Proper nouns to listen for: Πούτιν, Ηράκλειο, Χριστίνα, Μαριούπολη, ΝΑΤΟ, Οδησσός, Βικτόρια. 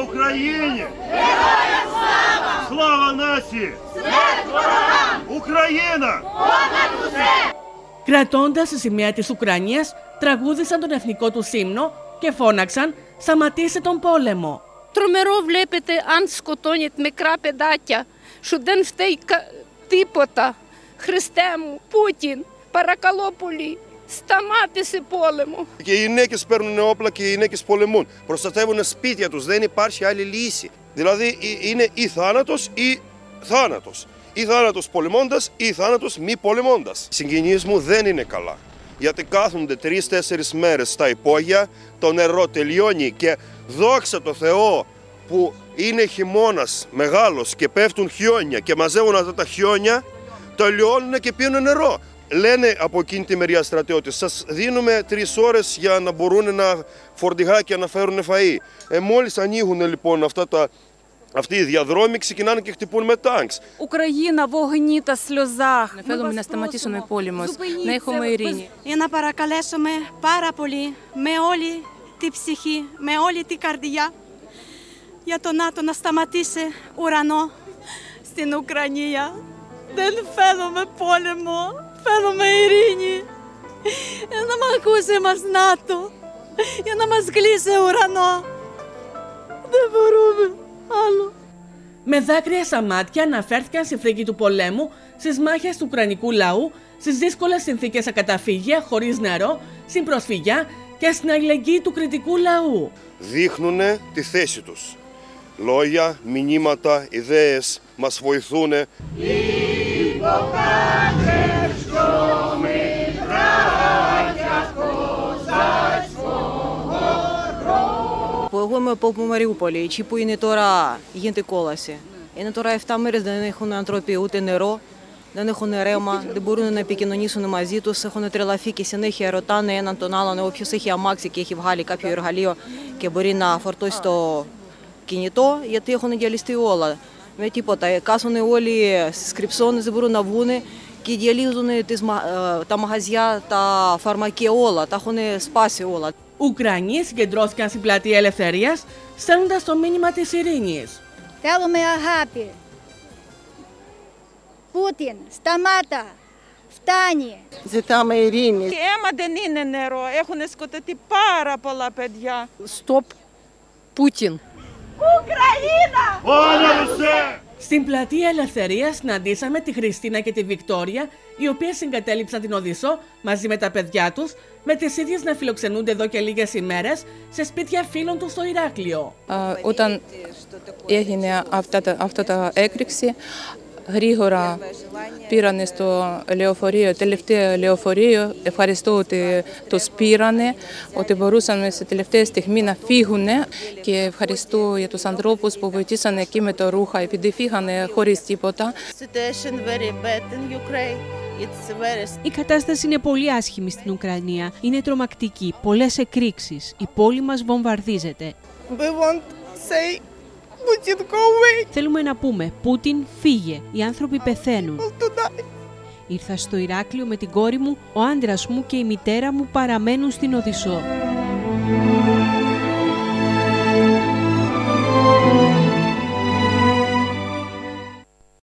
Слава Україні! Героям слава! Слава нації! Смерть ворогам! Україна! Понад усе! Κρατώντας τη σημαία της Ουκρανίας, τραγούδησαν τον εθνικό τους ύμνο και φώναξαν «Σταματήστε τον πόλεμο». Τρομερό βλέπετε αν σκοτώνετε μικρά παιδάκια, σου δεν φταίει τίποτα. Χριστέ μου, Πούτιν, παρακαλώ πολύ, σταμάτησε πόλεμο. Και οι γυναίκες παίρνουν όπλα και οι γυναίκες πολεμούν. Προστατεύουν σπίτια τους, δεν υπάρχει άλλη λύση. Δηλαδή είναι ή θάνατος ή θάνατος. Ή θάνατος πολεμώντας ή θάνατος μη πολεμώντας. Συγγενείς μου δεν είναι καλά. Γιατί κάθονται 3-4 μέρες στα υπόγεια, το νερό τελειώνει και δόξα τω Θεώ που είναι χειμώνας μεγάλος και πέφτουν χιόνια και μαζεύουν αυτά τα χιόνια, τελειώνουν και πίνουν νερό. Λένε από εκείνη τη μεριά στρατιώτες, σας δίνουμε 3 ώρες για να μπορούν να φορτηγά και να φέρουν φαΐ. Μόλις ανοίγουν λοιπόν αυτοί οι διαδρόμοι, ξεκινάνε και χτυπούν με τάγκς. Ουκραγίνα, βογνή τα σλιωζάχ. Να φέρουμε να σταματήσουμε πόλεμος, να έχουμε ειρήνη. Και να παρακαλέσουμε πάρα πολύ με όλη τη ψυχή, με όλη την καρδιά για το ΝΑΤΟ να σταματήσει ουρανό στην Ουκρανία. Δεν θέλουμε πόλεμο, θέλουμε ειρήνη. Για να μας ακούσει μας ΝΑΤΟ, για να μας κλείσει ουρανό. Δεν μπορούμε. Άλλο. Με δάκρυα στα μάτια αναφέρθηκαν στη φρίκη του πολέμου, στις μάχες του ουκρανικού λαού, στις δύσκολες συνθήκες στα καταφύγια, χωρίς νερό, στην προσφυγιά και στην αλληλεγγύη του κριτικού λαού. Δείχνουν τη θέση τους. Λόγια, μηνύματα, ιδέες μας βοηθούν. Εγώ είμαι από Μαριούπολη, η Τσίπου είναι τώρα, γίνεται κόλαση. Είναι τώρα 7 μέρες δεν έχουν άνθρωποι ούτε νερό, δεν έχουν ρέμα, δεν μπορούν να επικοινωνήσουν μαζί τους. Έχουν τρελαθεί και συνέχεια ρωτάνε έναν τον άλλον, όποιος έχει αμάξι και έχει βγάλει κάποιο εργαλείο και μπορεί να φορτώσει το κινητό, γιατί έχουν γυαλιστεί όλα. Με τίποτα. Κάσουν όλοι σκριψώνες, δεν μπορούν να βγουν και γυαλίζουν τα μαγαζιά, τα φαρμακεία όλα, τα έχουν σπάσει όλα. Ουκρανοί συγκεντρώθηκαν στην πλατεία Ελευθερίας, στέλνοντας το μήνυμα της ειρήνης. Θέλουμε αγάπη. Πούτιν, σταμάτα. Φτάνει. Ζητάμε ειρήνη. Και αίμα δεν είναι νερό. Έχουν σκοτωθεί πάρα πολλά παιδιά. Στοπ. Πούτιν. Ουκρανίδα. Όλα. Στην πλατεία Ελευθερίας συναντήσαμε τη Χριστίνα και τη Βικτόρια, οι οποίες συγκατέλειψαν την Οδησσό μαζί με τα παιδιά τους, με τις ίδιες να φιλοξενούνται εδώ και λίγες ημέρες σε σπίτια φίλων τους στο Ηράκλειο. Όταν έγινε αυτή τα έκρηξη, γρήγορα πήρανε στο λεωφορείο, τελευταίο λεωφορείο, ευχαριστώ ότι τους πήρανε, ότι μπορούσαν σε τελευταία στιγμή να φύγουν και ευχαριστώ για τους ανθρώπους που βοηθήσαν εκεί με το ρούχα, επειδή φύγανε χωρίς τίποτα. Η κατάσταση είναι πολύ άσχημη στην Ουκρανία, είναι τρομακτική, πολλές εκρήξεις, η πόλη μας βομβαρδίζεται. Θέλουμε να πούμε, Πούτιν φύγε, οι άνθρωποι πεθαίνουν. Ήρθα στο Ηράκλειο με την κόρη μου, ο άντρας μου και η μητέρα μου παραμένουν στην Οδησσό.